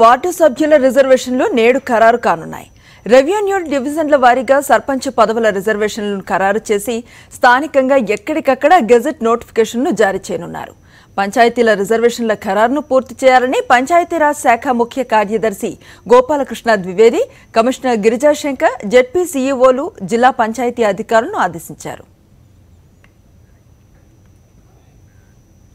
Ward సభ్యుల రిజర్వేషన్లు నేడు ఖరారు కానున్నాయి. రెవెన్యూ డివిజన్ల వారీగా సర్పంచ్ పదవుల రిజర్వేషన్లను ఖరారు చేసి స్థానికంగా ఎక్కడికక్కడ గెజెట్ నోటిఫికేషన్ను జారీ చేయనున్నారు. పంచాయతీల రిజర్వేషన్ల ఖరారును పూర్తి చేయాలని పంచాయతీరాజ్ శాఖ ముఖ్య కార్యదర్శి గోపాలకృష్ణ ద్వివేది, కమిషనర్ గిరిజాశంకర్, జెడ్పీ సీఈఓలు, జిల్లా పంచాయతీ అధికారులను ఆదేశించారు.